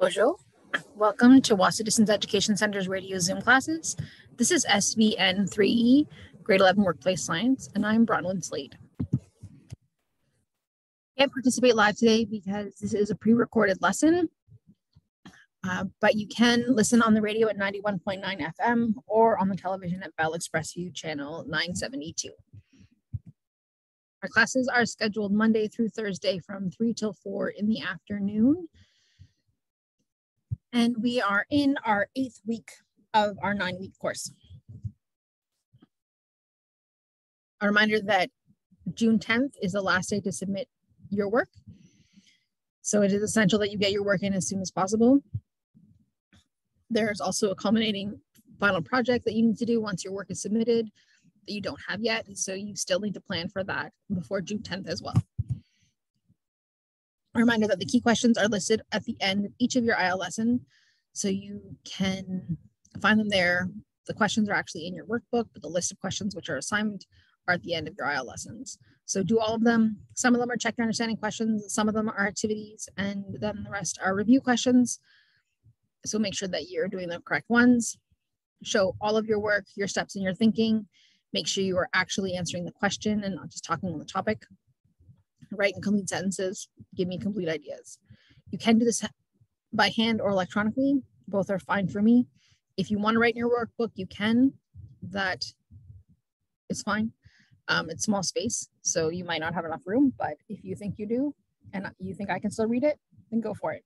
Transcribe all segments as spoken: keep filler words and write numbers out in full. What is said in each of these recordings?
Bonjour. Welcome to Wahsa Distance Education Center's radio Zoom classes. This is S V N three E, grade eleven Workplace Science, and I'm Bronwyn Slade. I can't participate live today because this is a pre-recorded lesson, uh, but you can listen on the radio at ninety-one point nine F M or on the television at Bell Express View channel nine seventy-two. Our classes are scheduled Monday through Thursday from three till four in the afternoon. And we are in our eighth week of our nine week course. A reminder that June tenth is the last day to submit your work. So it is essential that you get your work in as soon as possible. There's also a culminating final project that you need to do once your work is submitted that you don't have yet. So you still need to plan for that before June tenth as well. A reminder that the key questions are listed at the end of each of your I L lesson, so you can find them there. The questions are actually in your workbook, but the list of questions which are assigned are at the end of your I L lessons. So do all of them. Some of them are check your understanding questions, some of them are activities, and then the rest are review questions. So make sure that you're doing the correct ones. Show all of your work, your steps and your thinking. Make sure you are actually answering the question and not just talking on the topic. Write in complete sentences, give me complete ideas. You can do this by hand or electronically. Both are fine for me. If you want to write in your workbook, you can. That is fine. Um, it's small space, so you might not have enough room, but if you think you do and you think I can still read it, then go for it.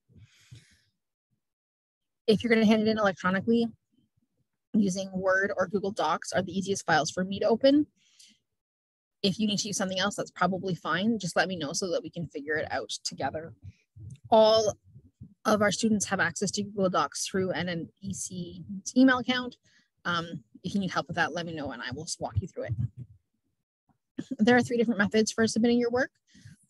If you're going to hand it in electronically, using Word or Google Docs are the easiest files for me to open. If you need to use something else, that's probably fine. Just let me know so that we can figure it out together. All of our students have access to Google Docs through N N E C's email account. Um, if you need help with that, let me know and I will walk you through it. There are three different methods for submitting your work.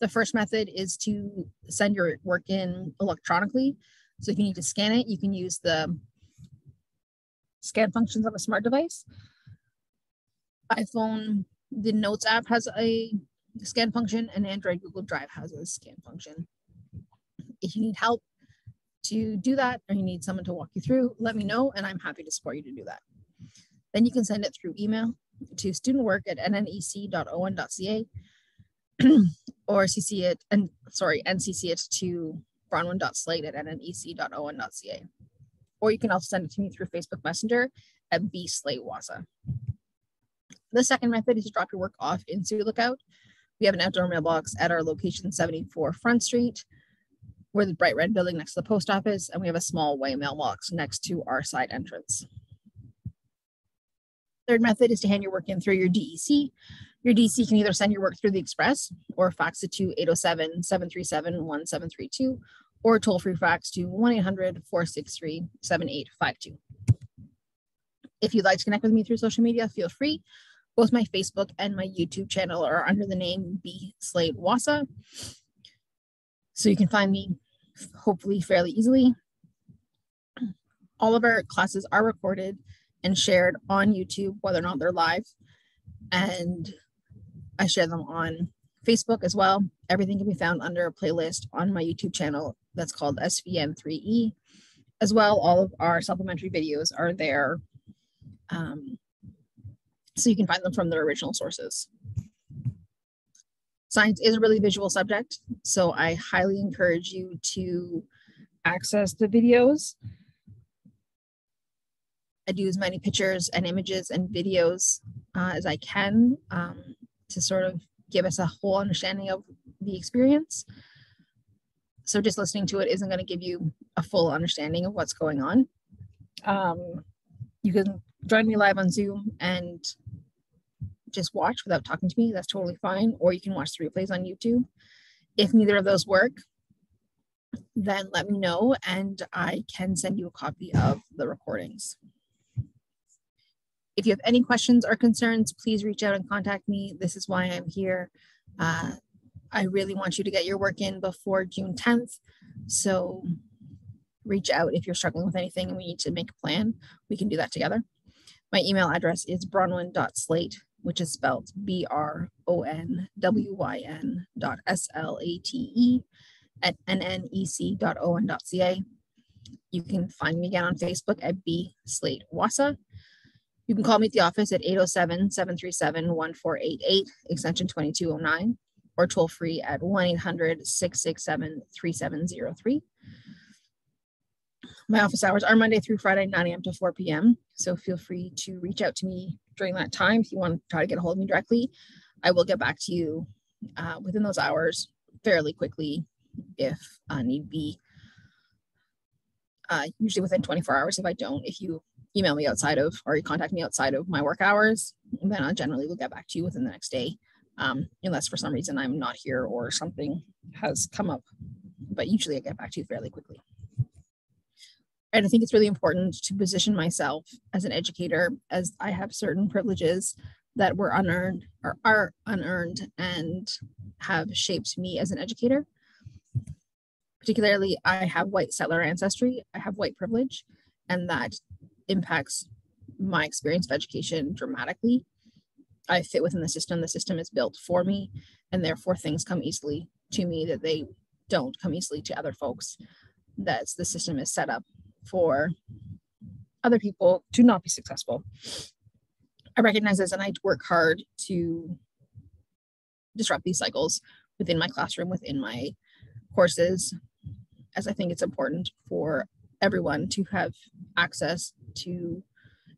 The first method is to send your work in electronically. So if you need to scan it, you can use the scan functions on a smart device. iPhone, the Notes app has a scan function, and Android Google Drive has a scan function. If you need help to do that, or you need someone to walk you through, let me know, and I'm happy to support you to do that. Then you can send it through email to studentwork at N N E C dot O N dot C A, or C C it, and sorry, and C C it to bronwyn dot slate at N N E C dot O N dot C A. Or you can also send it to me through Facebook Messenger at B slate wahsa. The second method is to drop your work off in Sioux Lookout. We have an outdoor mailbox at our location seventy-four Front Street. We're the bright red building next to the post office, and we have a small way mailbox next to our side entrance. Third method is to hand your work in through your D E C. Your D E C can either send your work through the express or fax it to eight oh seven, seven three seven, one seven three two or toll-free fax to one eight hundred, four six three, seven eight five two. If you'd like to connect with me through social media, feel free. Both my Facebook and my YouTube channel are under the name B slate wahsa. So you can find me hopefully fairly easily. All of our classes are recorded and shared on YouTube, whether or not they're live. And I share them on Facebook as well. Everything can be found under a playlist on my YouTube channel that's called S V N three E. As well, all of our supplementary videos are there. Um, So you can find them from their original sources. Science is a really visual subject, so I highly encourage you to access the videos. I do as many pictures and images and videos uh, as I can um, to sort of give us a whole understanding of the experience. So just listening to it isn't going to give you a full understanding of what's going on. Um, you can join me live on Zoom and just watch without talking to me. That's totally fine. Or you can watch the replays on YouTube. If neither of those work, then let me know and I can send you a copy of the recordings. If you have any questions or concerns, please reach out and contact me. This is why I'm here. Uh, I really want you to get your work in before June tenth. So reach out if you're struggling with anything and we need to make a plan. We can do that together. My email address is bronwyn dot slate, which is spelled B R O N W Y N dot S L A T E at N N E C dot O N dot C A. You can find me again on Facebook at BSlate Wahsa. You can call me at the office at eight oh seven, seven three seven, one four eight eight, extension twenty-two oh nine, or toll free at one eight hundred, six six seven, three seven zero three. My office hours are Monday through Friday, nine A M to four P M So feel free to reach out to me during that time if you want to try to get a hold of me directly. I will get back to you uh, within those hours fairly quickly if uh, need be. Uh, usually within twenty-four hours if I don't. If you email me outside of, or you contact me outside of my work hours, then I generally will get back to you within the next day, um, unless for some reason I'm not here or something has come up. But usually I get back to you fairly quickly. And I think it's really important to position myself as an educator, as I have certain privileges that were unearned or are unearned and have shaped me as an educator. Particularly, I have white settler ancestry, I have white privilege, and that impacts my experience of education dramatically. I fit within the system, the system is built for me, and therefore things come easily to me that they don't come easily to other folks. That's the system is set up for other people to not be successful. I recognize this and I work hard to disrupt these cycles within my classroom, within my courses, as I think it's important for everyone to have access to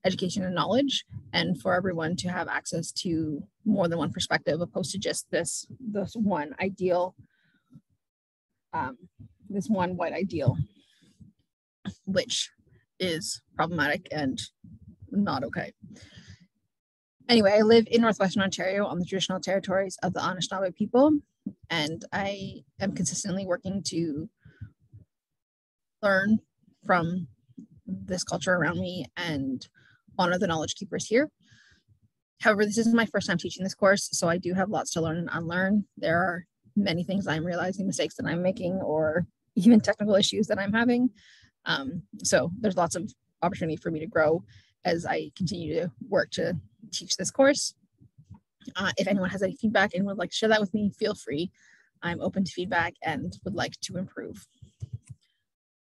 education and knowledge, and for everyone to have access to more than one perspective, opposed to just this this one ideal, um, this one white ideal, which is problematic and not okay. Anyway, I live in Northwestern Ontario on the traditional territories of the Anishinaabe people, and I am consistently working to learn from this culture around me and honor the knowledge keepers here. However, this is my first time teaching this course, so I do have lots to learn and unlearn. There are many things I'm realizing, mistakes that I'm making, or even technical issues that I'm having. Um, so there's lots of opportunity for me to grow as I continue to work to teach this course. Uh, if anyone has any feedback and would like to share that with me, feel free. I'm open to feedback and would like to improve.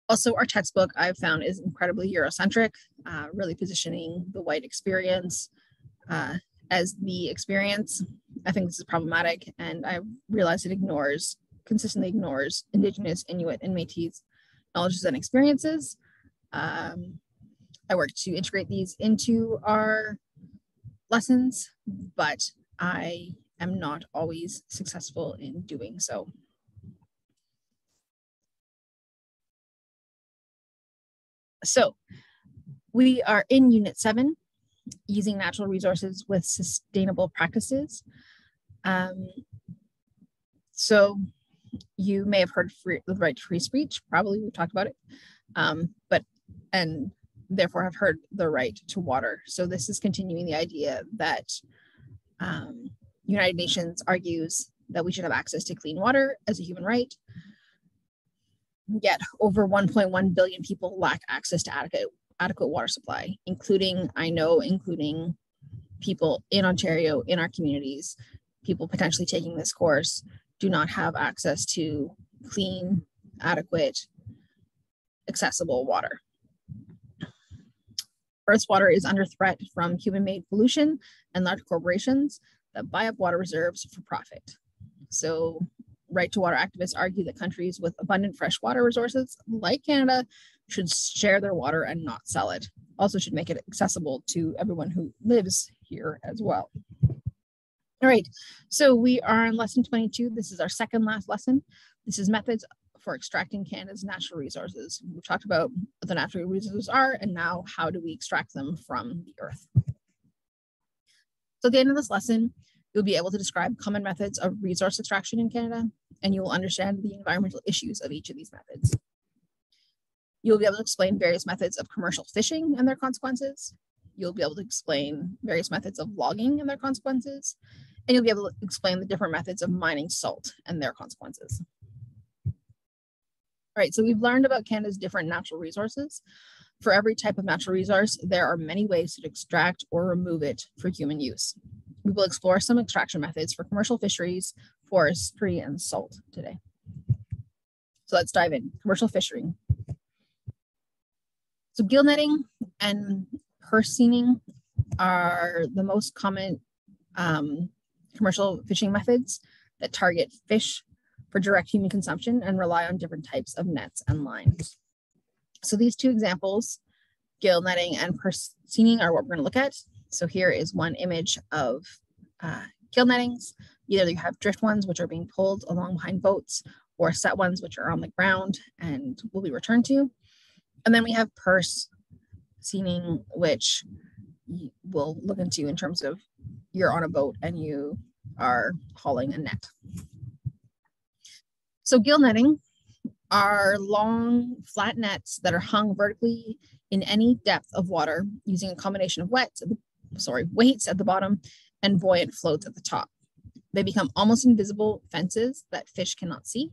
Also, our textbook I've found is incredibly Eurocentric, uh, really positioning the white experience uh, as the experience. I think this is problematic, and I realize it ignores, consistently ignores Indigenous, Inuit, and Métis knowledges and experiences. Um, I work to integrate these into our lessons, but I am not always successful in doing so. So we are in Unit seven, using natural resources with sustainable practices. Um, so you may have heard of free, the right to free speech, probably we've talked about it, um, but and therefore have heard the right to water. So this is continuing the idea that um, United Nations argues that we should have access to clean water as a human right, yet over one point one billion people lack access to adequate, adequate water supply, including, I know, including people in Ontario, in our communities, people potentially taking this course do not have access to clean, adequate, accessible water. Earth's water is under threat from human-made pollution and large corporations that buy up water reserves for profit. So right to water activists argue that countries with abundant fresh water resources, like Canada, should share their water and not sell it. Also should make it accessible to everyone who lives here as well. All right, so we are on lesson twenty-two. This is our second last lesson. This is methods for extracting Canada's natural resources. We've talked about what the natural resources are, and now how do we extract them from the earth. So at the end of this lesson, you'll be able to describe common methods of resource extraction in Canada, and you will understand the environmental issues of each of these methods. You'll be able to explain various methods of commercial fishing and their consequences. You'll be able to explain various methods of logging and their consequences. And you'll be able to explain the different methods of mining salt and their consequences. All right, so we've learned about Canada's different natural resources. For every type of natural resource, there are many ways to extract or remove it for human use. We will explore some extraction methods for commercial fisheries, forestry, and salt today. So let's dive in. Commercial fishing. So gill netting and hersening are the most common um, commercial fishing methods that target fish for direct human consumption and rely on different types of nets and lines. So these two examples, gill netting and hersening, are what we're going to look at. So here is one image of uh, gill nettings. Either you have drift ones, which are being pulled along behind boats, or set ones, which are on the ground and will be returned to. And then we have hersening, which we'll look into in terms of you're on a boat and you are hauling a net. So gill netting are long, flat nets that are hung vertically in any depth of water using a combination of wets, sorry, weights at the bottom and buoyant floats at the top. They become almost invisible fences that fish cannot see.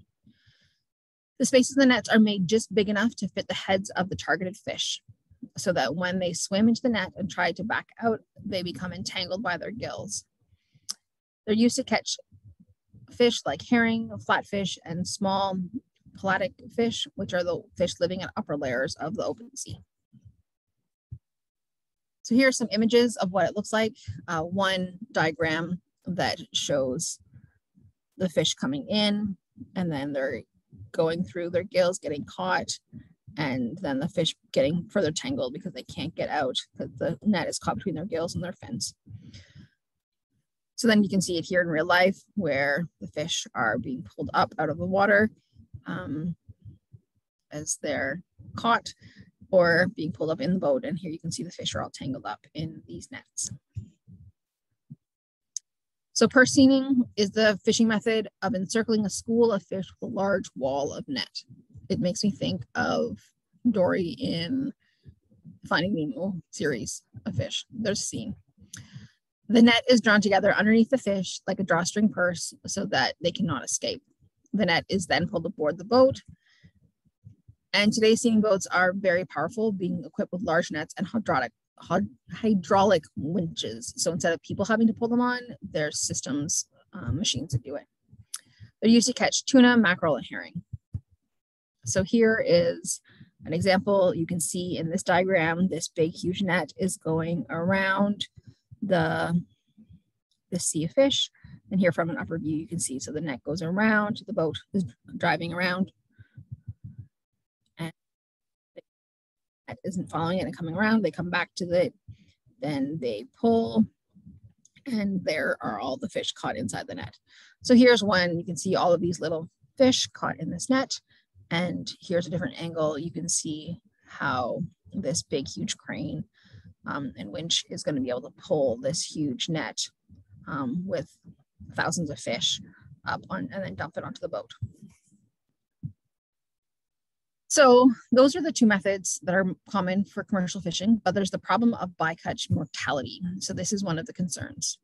The spaces in the nets are made just big enough to fit the heads of the targeted fish, so that when they swim into the net and try to back out, they become entangled by their gills. They're used to catch fish like herring, flatfish, and small pelagic fish, which are the fish living in upper layers of the open sea. So here are some images of what it looks like. Uh, one diagram that shows the fish coming in, and then they're going through their gills, getting caught, and then the fish getting further tangled because they can't get out because the net is caught between their gills and their fins. So then you can see it here in real life where the fish are being pulled up out of the water um, as they're caught, or being pulled up in the boat. And here you can see the fish are all tangled up in these nets. So hersening is the fishing method of encircling a school of fish with a large wall of net. It makes me think of Dory in Finding Nemo series of fish. There's a scene. The net is drawn together underneath the fish like a drawstring purse so that they cannot escape. The net is then pulled aboard the boat. And today's seating boats are very powerful, being equipped with large nets and hydraulic, hydraulic winches. So instead of people having to pull them on, there's systems, um, machines that do it. They're used to catch tuna, mackerel, and herring. So here is an example. You can see in this diagram, this big, huge net is going around the, the sea of fish. And here from an upper view, you can see, so the net goes around, the boat is driving around, and the net isn't following it and coming around. They come back to the, then they pull, and there are all the fish caught inside the net. So here's one. You can see all of these little fish caught in this net. And here's a different angle. You can see how this big, huge crane um, and winch is going to be able to pull this huge net um, with thousands of fish up on and then dump it onto the boat. So those are the two methods that are common for commercial fishing, but there's the problem of bycatch mortality. So this is one of the concerns.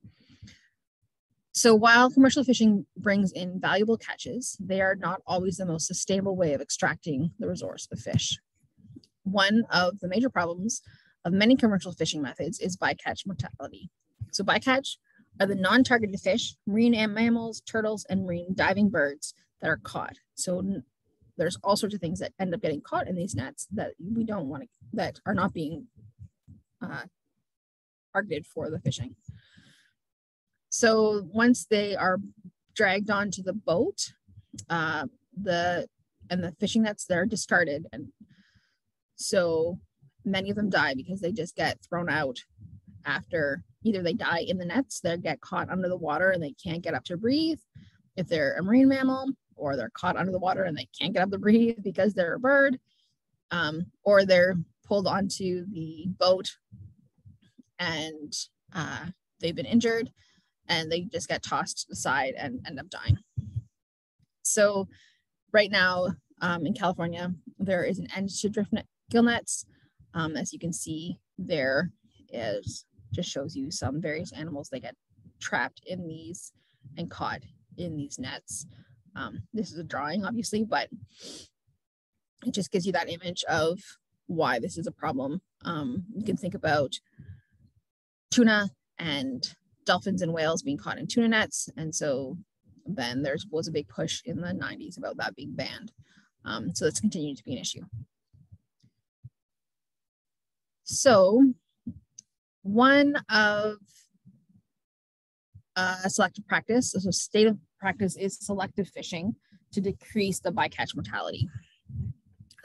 So while commercial fishing brings in valuable catches, they are not always the most sustainable way of extracting the resource of fish. One of the major problems of many commercial fishing methods is bycatch mortality. So bycatch are the non-targeted fish, marine mammals, turtles, and marine diving birds that are caught. So there's all sorts of things that end up getting caught in these nets that we don't want to, that are not being uh, targeted for the fishing. So once they are dragged onto the boat, uh, the and the fishing nets, they're discarded. And so many of them die because they just get thrown out after either they die in the nets, they get caught under the water and they can't get up to breathe if they're a marine mammal, or they're caught under the water and they can't get up to breathe because they're a bird, um, or they're pulled onto the boat and uh, they've been injured, and they just get tossed aside and end up dying. So right now um, in California, there is an end to drift net, gill nets. Um, as you can see, there is, just shows you some various animals that get trapped in these and caught in these nets. Um, this is a drawing, obviously, but it just gives you that image of why this is a problem. Um, you can think about tuna and dolphins and whales being caught in tuna nets. And so then there was a big push in the nineties about that being banned. Um, so that's continued to be an issue. So one of uh, selective practice, so state of practice is selective fishing to decrease the bycatch mortality.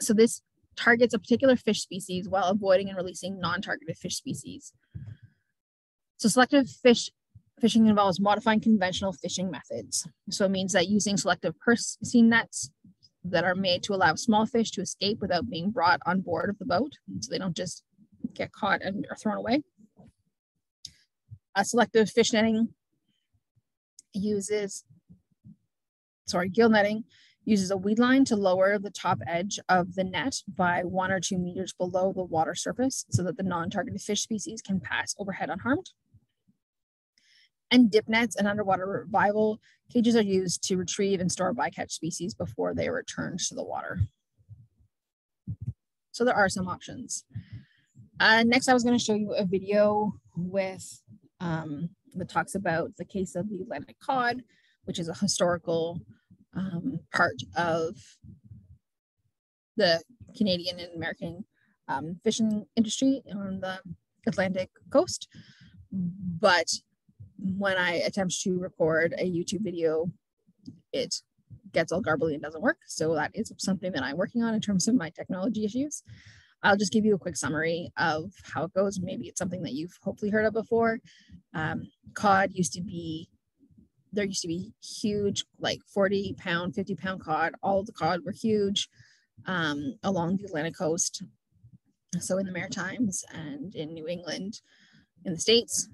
So this targets a particular fish species while avoiding and releasing non-targeted fish species. So selective fish fishing involves modifying conventional fishing methods. So it means that using selective piercing nets that are made to allow small fish to escape without being brought on board of the boat, so they don't just get caught and are thrown away. Uh, selective fish netting uses, sorry, gill netting uses a weed line to lower the top edge of the net by one or two meters below the water surface so that the non-targeted fish species can pass overhead unharmed. And dip nets and underwater revival cages are used to retrieve and store bycatch species before they are returned to the water. So there are some options. Uh, next, I was going to show you a video with um, that talks about the case of the Atlantic cod, which is a historical um, part of the Canadian and American um, fishing industry on the Atlantic coast. But when I attempt to record a YouTube video, it gets all garbly and doesn't work. So that is something that I'm working on in terms of my technology issues. I'll just give you a quick summary of how it goes. Maybe it's something that you've hopefully heard of before. Um, cod used to be, there used to be huge, like forty pound, fifty pound cod. All of the cod were huge um, along the Atlantic coast. So in the Maritimes and in New England, in the States,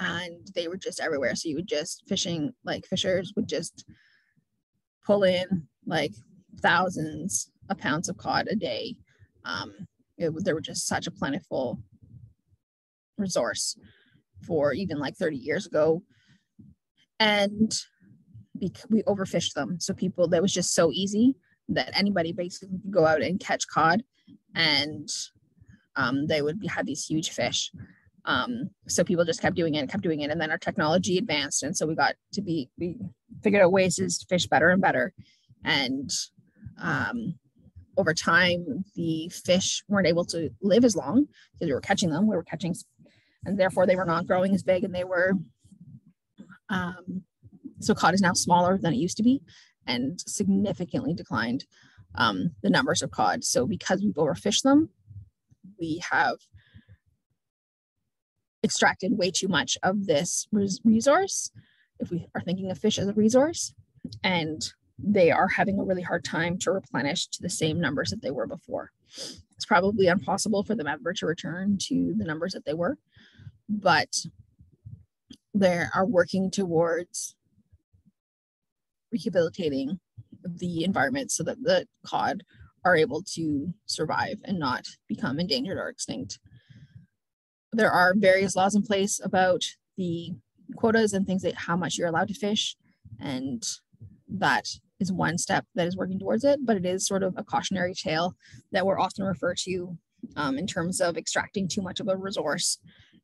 and they were just everywhere. So you would just fishing, like fishers would just pull in like thousands of pounds of cod a day. Um, it was, there were just such a plentiful resource for even like thirty years ago. And we overfished them. So people, that was just so easy that anybody basically could go out and catch cod, and um, they would have these huge fish. Um, so people just kept doing it, kept doing it. And then our technology advanced. And so we got to be, we figured out ways to fish better and better. And, um, over time, the fish weren't able to live as long because we were catching them, we were catching, and therefore they were not growing as big, and they were, um, so cod is now smaller than it used to be and significantly declined um, the numbers of cod. So because we've overfished them, we have extracted way too much of this resource, if we are thinking of fish as a resource, and they are having a really hard time to replenish to the same numbers that they were before. It's probably impossible for them ever to return to the numbers that they were, but they are working towards rehabilitating the environment so that the cod are able to survive and not become endangered or extinct. There are various laws in place about the quotas and things, that how much you're allowed to fish, and that is one step that is working towards it, but it is sort of a cautionary tale that we're often referred to um, in terms of extracting too much of a resource,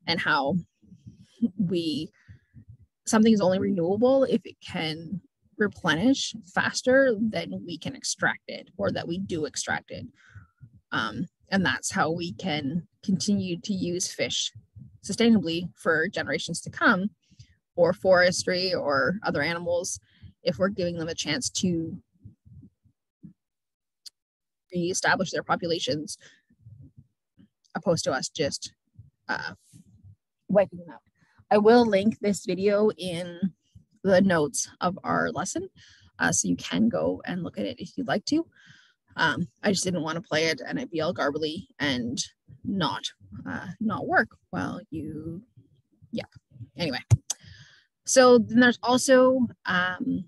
and how we, something is only renewable if it can replenish faster than we can extract it, or that we do extract it. Um, and that's how we can continue to use fish sustainably for generations to come, or forestry or other animals, if we're giving them a chance to reestablish their populations, opposed to us just uh, wiping them out. I will link this video in the notes of our lesson, uh, so you can go and look at it if you'd like to. Um, I just didn't want to play it and it'd be all garbly and not, uh, not work while you, yeah, anyway. So then there's also, um,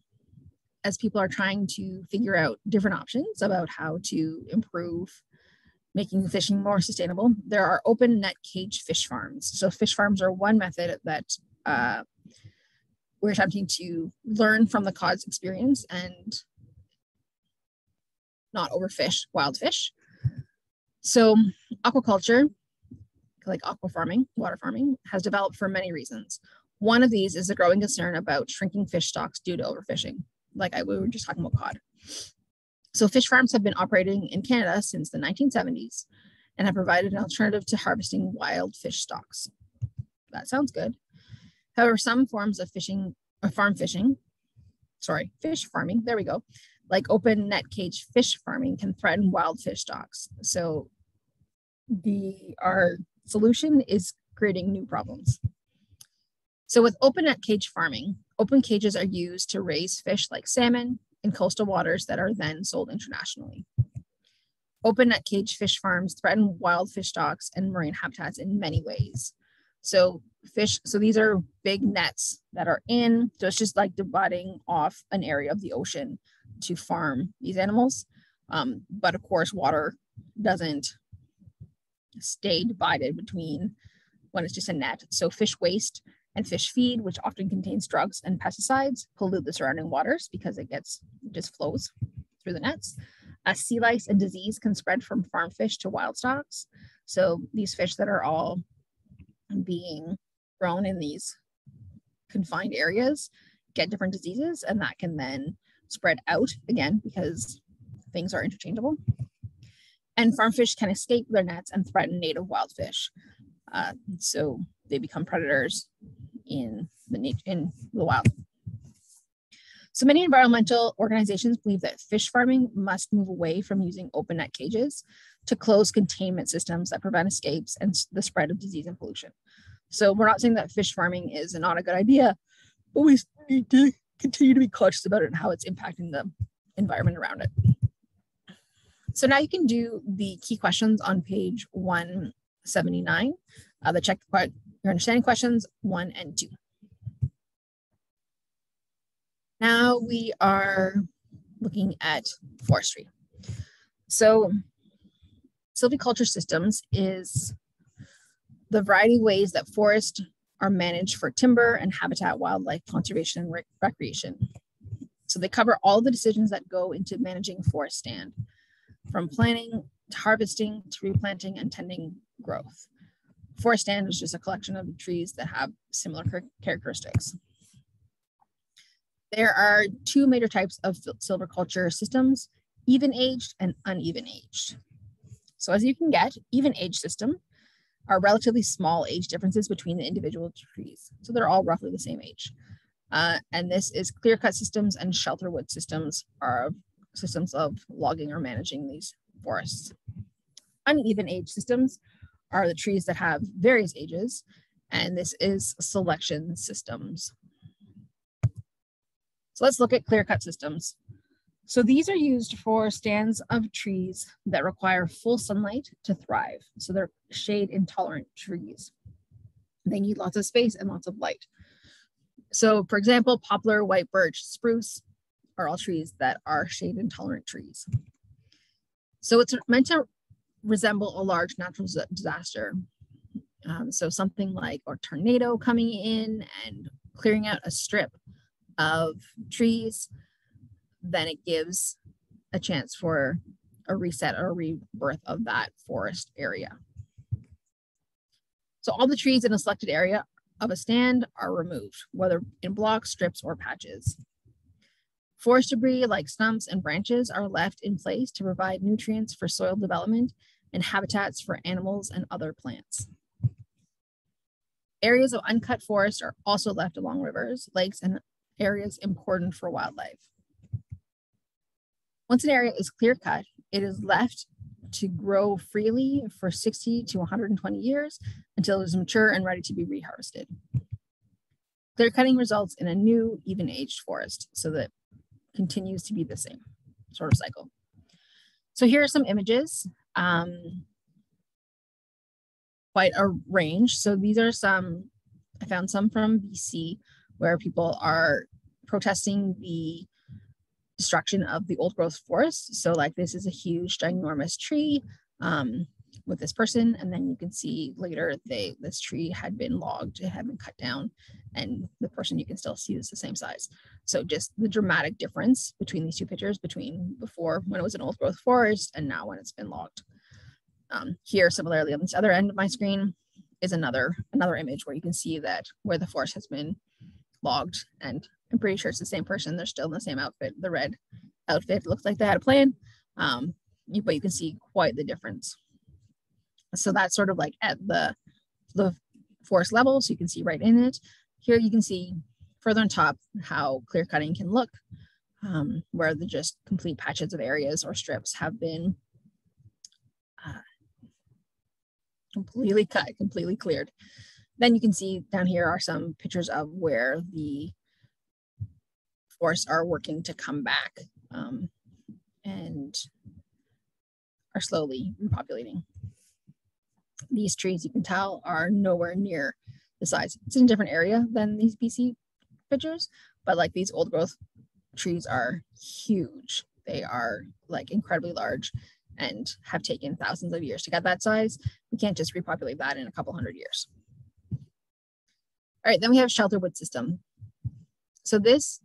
as people are trying to figure out different options about how to improve making fishing more sustainable, there are open net cage fish farms. So fish farms are one method that uh, we're attempting to learn from the cod's experience and not overfish wild fish. So aquaculture, like aqua farming, water farming, has developed for many reasons. One of these is the growing concern about shrinking fish stocks due to overfishing, like I, we were just talking about cod. So fish farms have been operating in Canada since the nineteen seventies, and have provided an alternative to harvesting wild fish stocks. That sounds good. However, some forms of fishing, or farm fishing, sorry, fish farming, there we go, like open net cage fish farming can threaten wild fish stocks. So the our solution is creating new problems. So with open net cage farming, open cages are used to raise fish like salmon in coastal waters that are then sold internationally. Open net cage fish farms threaten wild fish stocks and marine habitats in many ways. So fish, so these are big nets that are in, so it's just like dividing off an area of the ocean to farm these animals. Um, but of course, water doesn't stay divided between when it's just a net. So fish waste and fish feed, which often contains drugs and pesticides, pollute the surrounding waters because it gets it just flows through the nets. Uh, sea lice and disease can spread from farm fish to wild stocks. So these fish that are all being grown in these confined areas get different diseases, and that can then spread out again because things are interchangeable. And farm fish can escape their nets and threaten native wild fish. Uh, so they become predators in the, in the wild. So many environmental organizations believe that fish farming must move away from using open net cages to close containment systems that prevent escapes and the spread of disease and pollution. So we're not saying that fish farming is not a good idea, but we need to continue to be cautious about it and how it's impacting the environment around it. So now you can do the key questions on page one seventy-nine, uh, the check your understanding questions one and two. Now we are looking at forestry. So silviculture systems is the variety of ways that forests are managed for timber and habitat, wildlife, conservation, and rec recreation. So they cover all the decisions that go into managing forest stand, from planning to harvesting to replanting and tending growth. Forest stand is just a collection of trees that have similar characteristics. There are two major types of silviculture systems, even-aged and uneven-aged. So as you can get, even-aged system are relatively small age differences between the individual trees. So they're all roughly the same age. Uh, and this is clear-cut systems, and shelterwood systems are systems of logging or managing these forests. Uneven-aged systems are the trees that have various ages, and this is selection systems. So let's look at clear-cut systems. So these are used for stands of trees that require full sunlight to thrive. So they're shade-intolerant trees. They need lots of space and lots of light. So for example, poplar, white birch, spruce are all trees that are shade-intolerant trees. So it's meant to resemble a large natural disaster. Um, so something like a tornado coming in and clearing out a strip of trees, then it gives a chance for a reset or a rebirth of that forest area. So all the trees in a selected area of a stand are removed, whether in blocks, strips, or patches. Forest debris like stumps and branches are left in place to provide nutrients for soil development and habitats for animals and other plants. Areas of uncut forest are also left along rivers, lakes, and areas important for wildlife. Once an area is clear-cut, it is left to grow freely for sixty to one hundred twenty years until it is mature and ready to be reharvested. Clear-cutting results in a new, even-aged forest, so that continues to be the same sort of cycle. So here are some images, um, quite a range. So these are some, I found some from B C, where people are protesting the destruction of the old growth forest. So like this is a huge, ginormous tree um, with this person. And then you can see later they this tree had been logged, it had been cut down, and the person you can still see is the same size. So just the dramatic difference between these two pictures, between before when it was an old growth forest and now when it's been logged. Um, here, similarly on this other end of my screen is another, another image where you can see that where the forest has been logged, and I'm pretty sure it's the same person. They're still in the same outfit. The red outfit looks like they had a plan, um, but you can see quite the difference. So that's sort of like at the, the forest level, so you can see right in it. Here you can see further on top how clear cutting can look, um, where the just complete patches of areas or strips have been uh, completely cut, completely cleared. Then you can see down here are some pictures of where the forests are working to come back um, and are slowly repopulating. These trees, you can tell, are nowhere near the size. It's in a different area than these B C pictures, but like these old growth trees are huge. They are like incredibly large and have taken thousands of years to get that size. We can't just repopulate that in a couple hundred years. All right, then we have shelter wood system. So this,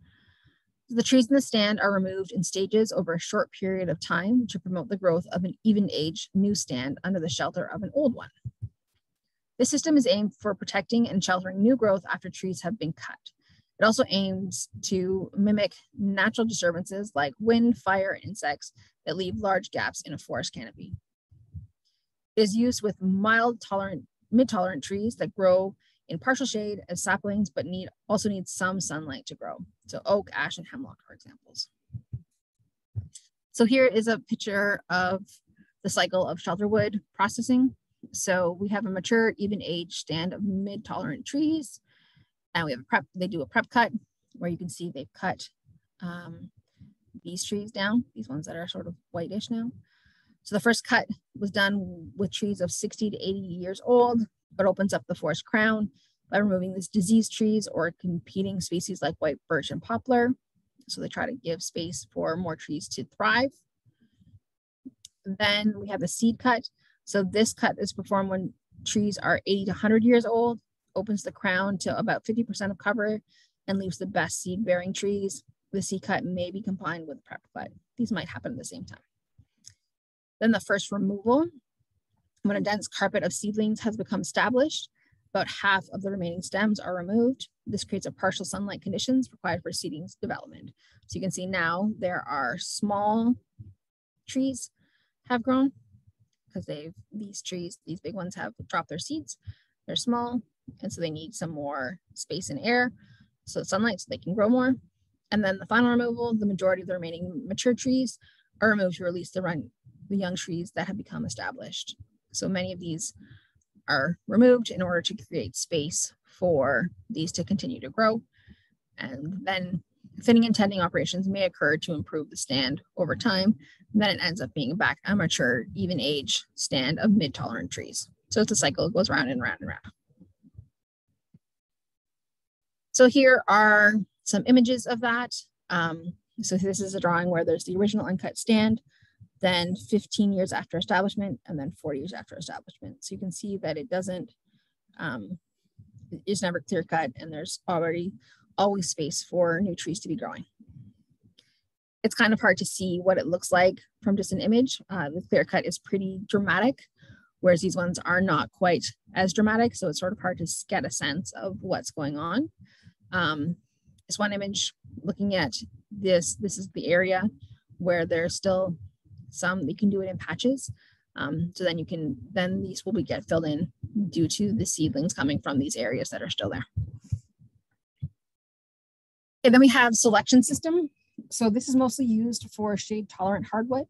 the trees in the stand are removed in stages over a short period of time to promote the growth of an even-aged new stand under the shelter of an old one. This system is aimed for protecting and sheltering new growth after trees have been cut. It also aims to mimic natural disturbances like wind, fire, and insects that leave large gaps in a forest canopy. It is used with mild tolerant, mid-tolerant trees that grow in partial shade as saplings, but need also need some sunlight to grow. So oak, ash, and hemlock are examples. So here is a picture of the cycle of shelter wood processing. So we have a mature, even-aged stand of mid-tolerant trees, and we have a prep. They do a prep cut, where you can see they've cut um, these trees down, these ones that are sort of whitish now. So the first cut was done with trees of sixty to eighty years old. It opens up the forest crown by removing these diseased trees or competing species like white birch and poplar. So they try to give space for more trees to thrive. Then we have the seed cut. So this cut is performed when trees are eighty to one hundred years old, opens the crown to about fifty percent of cover, and leaves the best seed bearing trees. The seed cut may be combined with prep cut. These might happen at the same time. Then the first removal. When a dense carpet of seedlings has become established, about half of the remaining stems are removed. This creates a partial sunlight conditions required for seedlings development. So you can see now there are small trees have grown because they've, these trees, these big ones have dropped their seeds. They're small, and so they need some more space and air, so sunlight, so they can grow more. And then the final removal, the majority of the remaining mature trees are removed to release the, run, the young trees that have become established. So many of these are removed in order to create space for these to continue to grow. And then thinning and tending operations may occur to improve the stand over time. And then it ends up being back a mature, even age stand of mid-tolerant trees. So it's a cycle, it goes round and round and round. So here are some images of that. Um, so this is a drawing where there's the original uncut stand, then fifteen years after establishment, and then forty years after establishment. So you can see that it doesn't, um, it's never clear cut, and there's already always space for new trees to be growing. It's kind of hard to see what it looks like from just an image. Uh, the clear cut is pretty dramatic, whereas these ones are not quite as dramatic. So it's sort of hard to get a sense of what's going on. Um, this one image looking at this, this is the area where there's still some, you can do it in patches. Um, so then you can, then these will be get filled in due to the seedlings coming from these areas that are still there. And then we have selection system. So this is mostly used for shade tolerant hardwood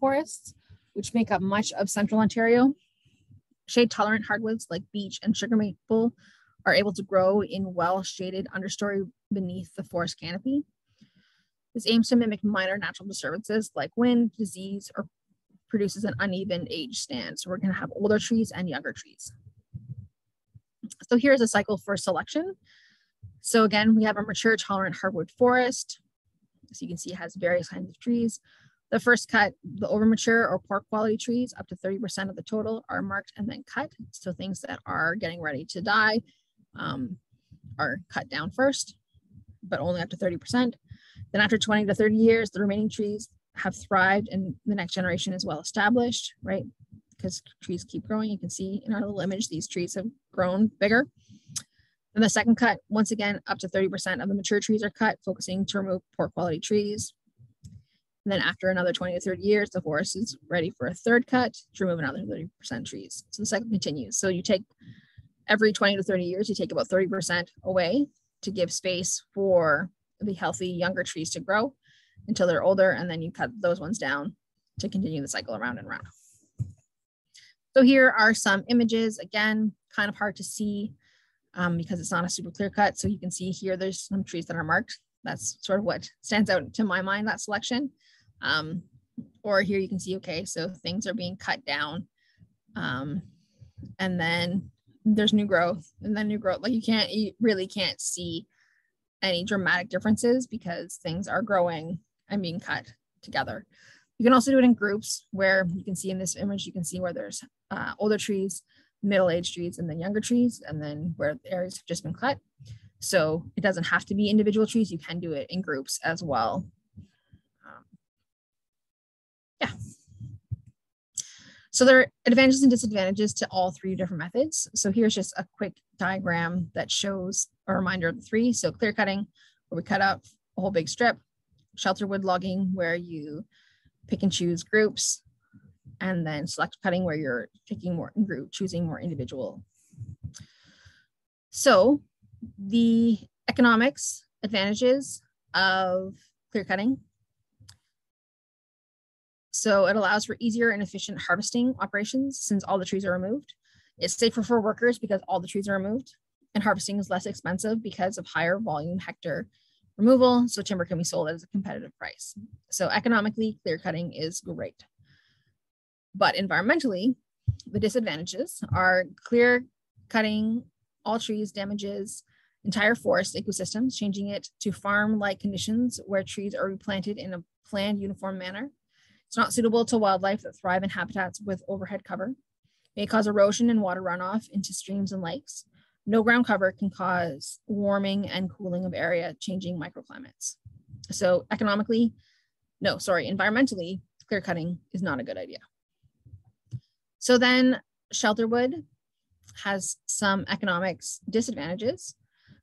forests, which make up much of central Ontario. Shade tolerant hardwoods like beech and sugar maple are able to grow in well shaded understory beneath the forest canopy. This aims to mimic minor natural disturbances like wind, disease, or produces an uneven age stand. So we're going to have older trees and younger trees. So here's a cycle for selection. So again, we have a mature tolerant hardwood forest. So you can see it has various kinds of trees. The first cut, the overmature or poor quality trees, up to thirty percent of the total, are marked and then cut. So things that are getting ready to die um, are cut down first, but only up to thirty percent. Then after twenty to thirty years, the remaining trees have thrived and the next generation is well established, right? Because trees keep growing. You can see in our little image, these trees have grown bigger. And the second cut, once again, up to thirty percent of the mature trees are cut, focusing to remove poor quality trees. And then after another twenty to thirty years, the forest is ready for a third cut to remove another thirty percent trees. So the cycle continues. So you take every twenty to thirty years, you take about thirty percent away to give space for the healthy younger trees to grow until they're older, and then you cut those ones down to continue the cycle around and around. So here are some images, again, kind of hard to see um, because it's not a super clear cut. So you can see here, there's some trees that are marked. That's sort of what stands out to my mind, that selection. Um, or here you can see, okay, so things are being cut down um, and then there's new growth and then new growth. Like you can't, you really can't see any dramatic differences because things are growing and being cut together. You can also do it in groups where you can see in this image, you can see where there's uh, older trees, middle-aged trees, and then younger trees, and then where areas have just been cut. So it doesn't have to be individual trees. You can do it in groups as well. Um, yeah. So there are advantages and disadvantages to all three different methods. So here's just a quick diagram that shows a reminder of the three. So clear cutting, where we cut out a whole big strip, shelter wood logging, where you pick and choose groups, and then select cutting where you're picking more group, choosing more individual. So the economics advantages of clear cutting. So it allows for easier and efficient harvesting operations since all the trees are removed. It's safer for workers because all the trees are removed, and harvesting is less expensive because of higher volume hectare removal, so timber can be sold at a competitive price. So economically, clear cutting is great. But environmentally, the disadvantages are clear cutting all trees damages entire forest ecosystems, changing it to farm-like conditions where trees are replanted in a planned uniform manner. It's not suitable to wildlife that thrive in habitats with overhead cover. It may cause erosion and water runoff into streams and lakes. No ground cover can cause warming and cooling of area, changing microclimates. So economically, no, sorry, environmentally, clear cutting is not a good idea. So then shelterwood has some economic disadvantages.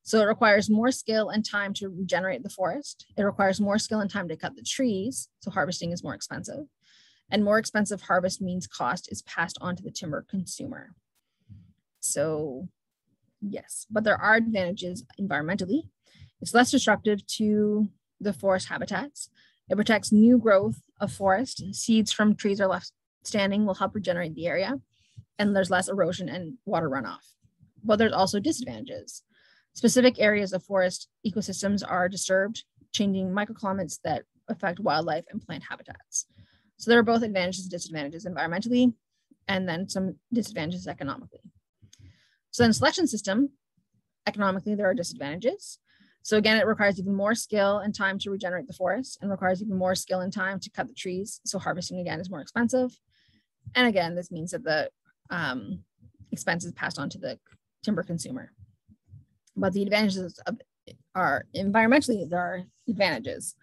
So it requires more skill and time to regenerate the forest. It requires more skill and time to cut the trees, so harvesting is more expensive. And more expensive harvest means cost is passed on to the timber consumer. So yes, but there are advantages environmentally. It's less destructive to the forest habitats. It protects new growth of forest. Seeds from trees are left standing will help regenerate the area, and there's less erosion and water runoff. But there's also disadvantages. Specific areas of forest ecosystems are disturbed, changing microclimates that affect wildlife and plant habitats. So there are both advantages and disadvantages environmentally, and then some disadvantages economically. So in the selection system, economically, there are disadvantages. So again, it requires even more skill and time to regenerate the forest, and requires even more skill and time to cut the trees. So harvesting again is more expensive. And again, this means that the um, expense is passed on to the timber consumer. But the advantages of, are environmentally, there are advantages.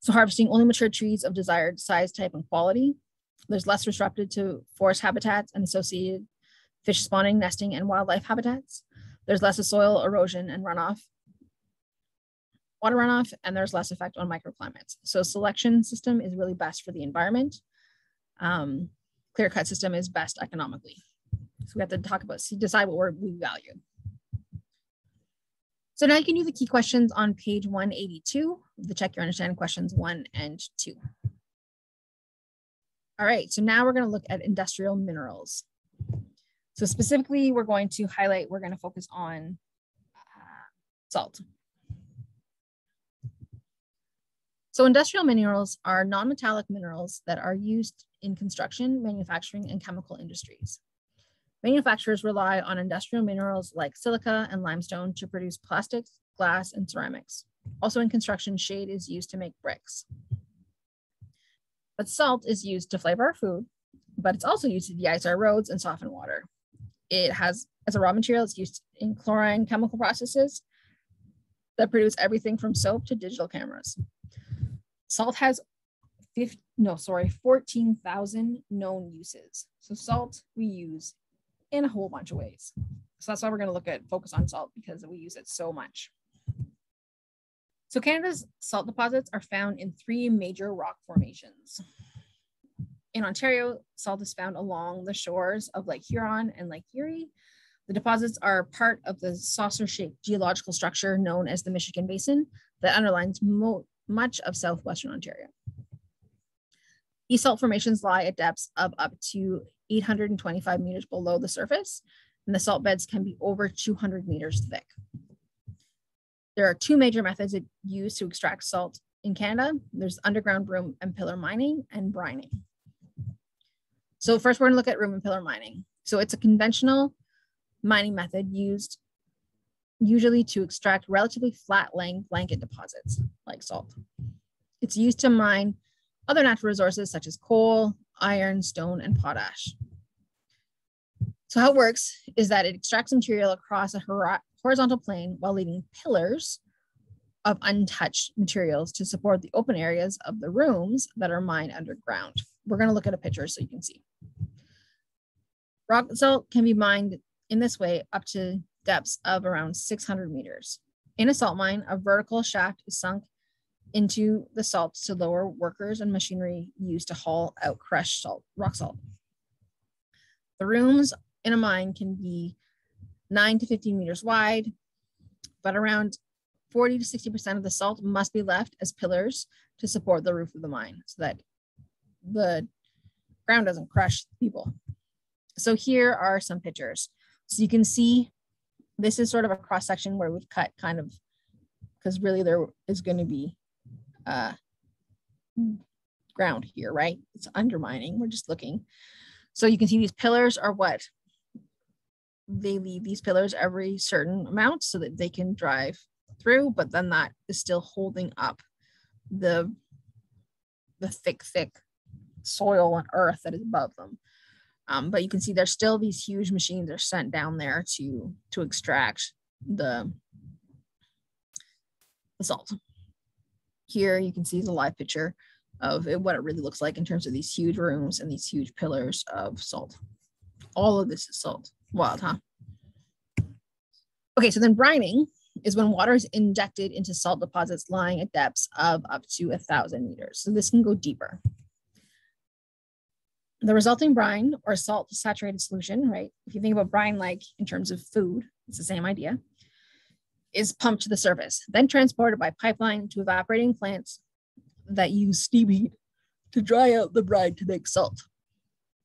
So harvesting only mature trees of desired size, type, and quality. There's less disruptive to forest habitats and associated fish spawning, nesting, and wildlife habitats. There's less of soil erosion and runoff, water runoff, and there's less effect on microclimates. So selection system is really best for the environment. Um, clear cut system is best economically. So we have to talk about, decide what we're, we value. So now you can do the key questions on page one eighty-two, the check your understanding questions one and two. All right, so now we're gonna look at industrial minerals. So specifically, we're going to highlight, we're going to focus on uh, salt. So industrial minerals are non-metallic minerals that are used in construction, manufacturing, and chemical industries. Manufacturers rely on industrial minerals like silica and limestone to produce plastics, glass, and ceramics. Also in construction, shade is used to make bricks. But salt is used to flavor our food, but it's also used to de-ice our roads and soften water. It has, as a raw material, it's used in chlorine chemical processes that produce everything from soap to digital cameras. Salt has fifty, no, sorry, fourteen thousand known uses. So salt we use in a whole bunch of ways. So that's why we're gonna look at, focus on salt because we use it so much. So Canada's salt deposits are found in three major rock formations. In Ontario, salt is found along the shores of Lake Huron and Lake Erie. The deposits are part of the saucer-shaped geological structure known as the Michigan Basin that underlines mo much of southwestern Ontario. These salt formations lie at depths of up to eight hundred twenty-five meters below the surface, and the salt beds can be over two hundred meters thick. There are two major methods used to extract salt in Canada. There's underground room and pillar mining and brining. So first we're gonna look at room and pillar mining. So it's a conventional mining method used usually to extract relatively flat lying blanket deposits like salt. It's used to mine other natural resources such as coal, iron, stone, and potash. So how it works is that it extracts material across a horizontal plane while leaving pillars of untouched materials to support the open areas of the rooms that are mined underground. We're going to look at a picture so you can see. Rock salt can be mined in this way up to depths of around six hundred meters. In a salt mine, a vertical shaft is sunk into the salt to lower workers and machinery used to haul out crushed salt, rock salt. The rooms in a mine can be nine to fifteen meters wide, but around forty to sixty percent of the salt must be left as pillars to support the roof of the mine so that the ground doesn't crush people. So here are some pictures. So you can see this is sort of a cross section where we've cut kind of, because really there is going to be uh, ground here, right? It's undermining, we're just looking. So you can see these pillars are what? They leave these pillars every certain amount so that they can drive through, but then that is still holding up the, the thick, thick soil and earth that is above them. Um, but you can see there's still these huge machines are sent down there to, to extract the, the salt. Here you can see the live picture of it, what it really looks like in terms of these huge rooms and these huge pillars of salt. All of this is salt. Wild, huh? Okay, so then brining is when water is injected into salt deposits lying at depths of up to one thousand meters. So this can go deeper. The resulting brine or salt saturated solution, right? If you think about brine like in terms of food, it's the same idea, is pumped to the surface, then transported by pipeline to evaporating plants that use steam heat to dry out the brine to make salt.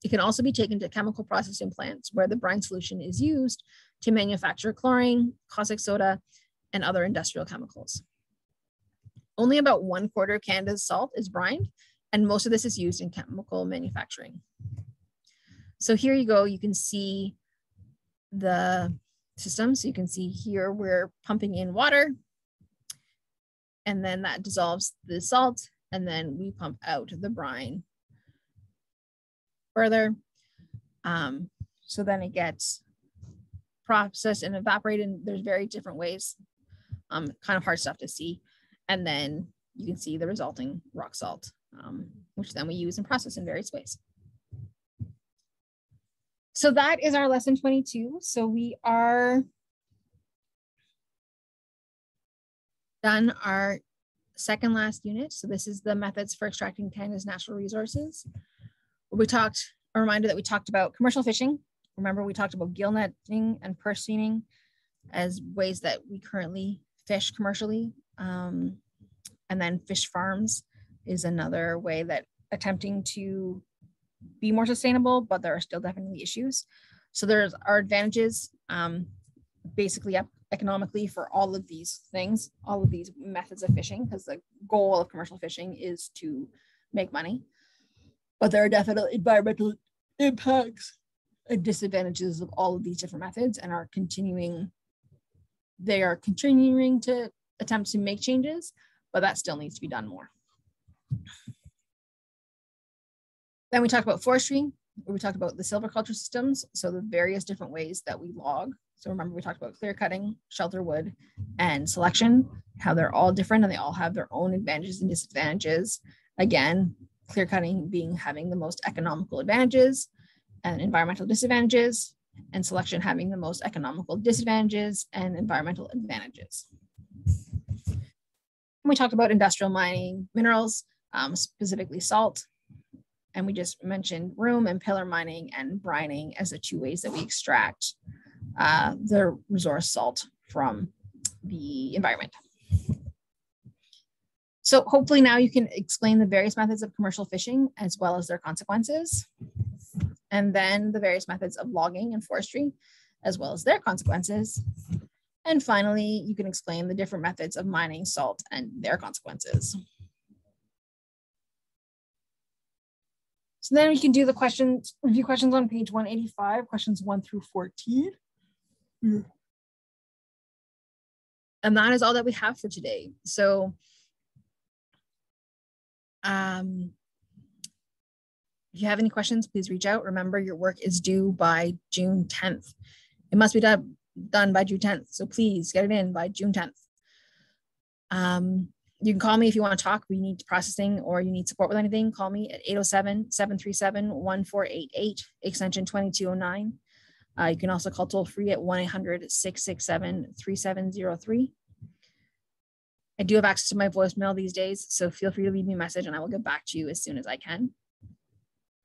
It can also be taken to chemical processing plants where the brine solution is used to manufacture chlorine, caustic soda, and other industrial chemicals. Only about one quarter of Canada's salt is brined, and most of this is used in chemical manufacturing. So here you go, you can see the system. So you can see here we're pumping in water and then that dissolves the salt and then we pump out the brine further. Um, so then it gets processed and evaporated. And there's very different ways, um, kind of hard stuff to see. And then you can see the resulting rock salt. Um, which then we use and process in various ways. So that is our lesson twenty-two. So we are done our second last unit. So this is the methods for extracting Canada's natural resources. We talked, a reminder that we talked about commercial fishing. Remember we talked about gill netting and purse seine as ways that we currently fish commercially. Um, and then fish farms is another way that attempting to be more sustainable, but there are still definitely issues. So there's our advantages um, basically economically for all of these things, all of these methods of fishing, because the goal of commercial fishing is to make money. But there are definite environmental impacts and disadvantages of all of these different methods and are continuing, they are continuing to attempt to make changes, but that still needs to be done more. Then we talked about forestry, we talked about the silviculture systems, so the various different ways that we log. So remember we talked about clear cutting, shelter wood, and selection, how they're all different and they all have their own advantages and disadvantages. Again, clear cutting being having the most economical advantages and environmental disadvantages, and selection having the most economical disadvantages and environmental advantages. And we talked about industrial mining minerals, um, specifically salt. And we just mentioned room and pillar mining and brining as the two ways that we extract uh, the resource salt from the environment. So hopefully now you can explain the various methods of commercial fishing as well as their consequences, and then the various methods of logging and forestry as well as their consequences. And finally, you can explain the different methods of mining salt and their consequences. So then we can do the questions, review questions on page one eighty-five, questions one through fourteen. Mm. And that is all that we have for today. So um, if you have any questions, please reach out. Remember, your work is due by June tenth. It must be done, done by June tenth. So please get it in by June tenth. Um, You can call me if you want to talk. We need processing or you need support with anything. Call me at eight oh seven, seven three seven, one four eight eight, extension twenty-two oh nine. Uh, you can also call toll free at one eight hundred, six six seven, three seven zero three. I do have access to my voicemail these days, so feel free to leave me a message and I will get back to you as soon as I can.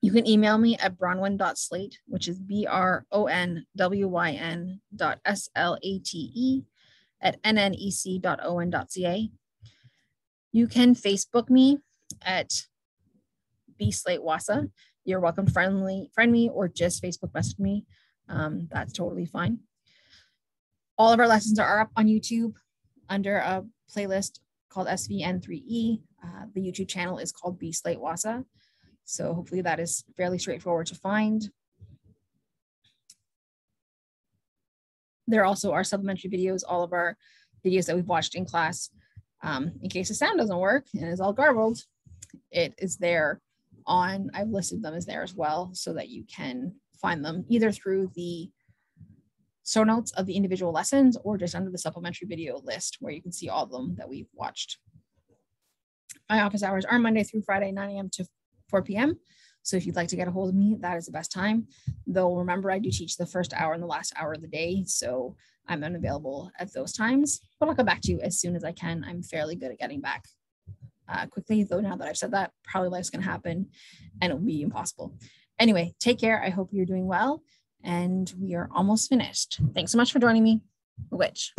You can email me at bronwyn dot slate, which is B R O N W Y N dot S L A T E at N N E C dot O N dot C A. You can Facebook me at BSlate Wahsa. You're welcome to friendly, friend me or just Facebook message me. Um, that's totally fine. All of our lessons are up on YouTube under a playlist called S V N three E. Uh, the YouTube channel is called BSlate Wahsa. So hopefully that is fairly straightforward to find. There also are supplementary videos, all of our videos that we've watched in class. Um, in case the sound doesn't work and it's all garbled, it is there on, I've listed them as there as well so that you can find them either through the show notes of the individual lessons or just under the supplementary video list where you can see all of them that we've watched. My office hours are Monday through Friday, nine A M to four P M So if you'd like to get a hold of me, that is the best time. Though remember, I do teach the first hour and the last hour of the day, so I'm unavailable at those times, but I'll come back to you as soon as I can. I'm fairly good at getting back uh, quickly, though now that I've said that, probably life's gonna happen and it'll be impossible. Anyway, take care. I hope you're doing well and we are almost finished. Thanks so much for joining me. Which.